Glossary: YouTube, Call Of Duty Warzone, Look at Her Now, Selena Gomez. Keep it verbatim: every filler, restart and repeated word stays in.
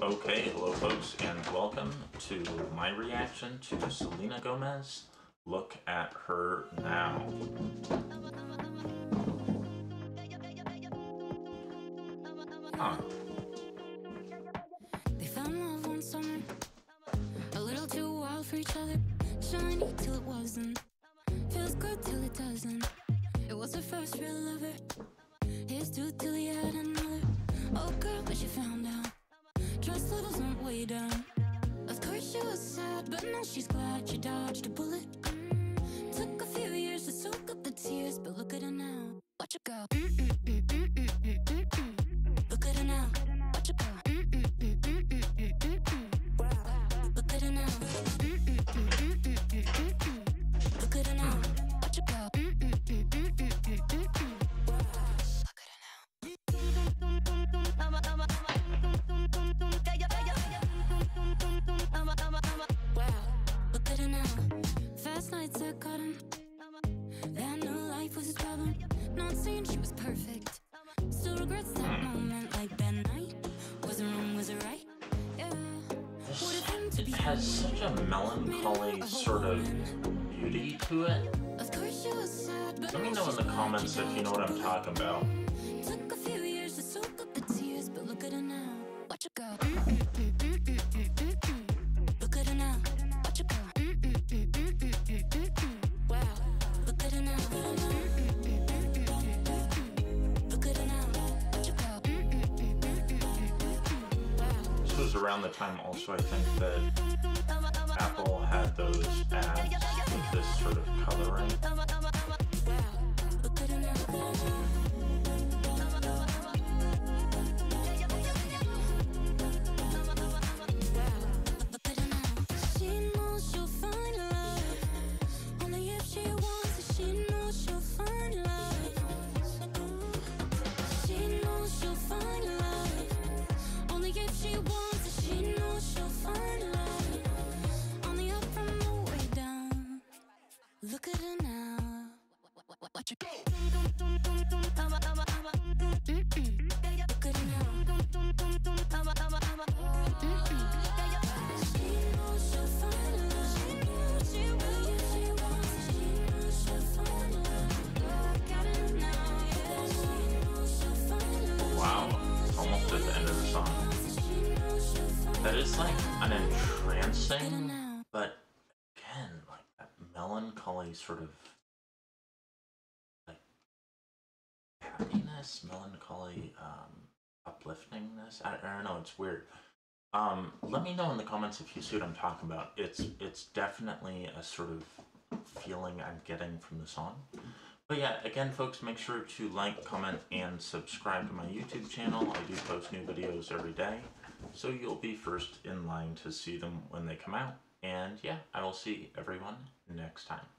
Okay, hello folks, and welcome to my reaction to Selena Gomez, Look at Her Now. Huh. They found love one summer, a little too wild for each other, shiny till it wasn't, feels good till it doesn't, it was her first real lover, here's two till he had another, oh girl, but you found out. Trust levels went way down. Of course she was sad, but now she's glad she dodged a bullet. Mm-hmm. Took a few years to soak up the tears, but look at her now. Watch her go. Mm-mm-mm-mm-mm-mm-mm. Look at her now. Watch her go. Mm-mm-mm-mm-mm-mm. Wow. Look at her now. Mm-mm-mm-mm-mm-mm. Look at her now. Watch her go. Mm-mm-mm-mm-mm-mm. Wow. Look at her now. It has such a melancholy sort of beauty to it. Let me know in the comments if you know what I'm talking about. Took a few years to soak up the tears, but look at her now. Watch her go. Look at her now. Watch her go. Wow. Look at her now. Around the time also I think that Apple had those ads with this sort of coloring. Look at her now. Watch her go. Look at her now. Wow, almost at the end of the song. That is like an entrancing, but again, like that melancholy sort of like happiness, melancholy, um, upliftingness. I, I don't know, it's weird. Um, let me know in the comments if you see what I'm talking about. It's it's definitely a sort of feeling I'm getting from the song. But yeah, again, folks, make sure to like, comment, and subscribe to my YouTube channel. I do post new videos every day, so you'll be first in line to see them when they come out. And yeah, I will see everyone next time.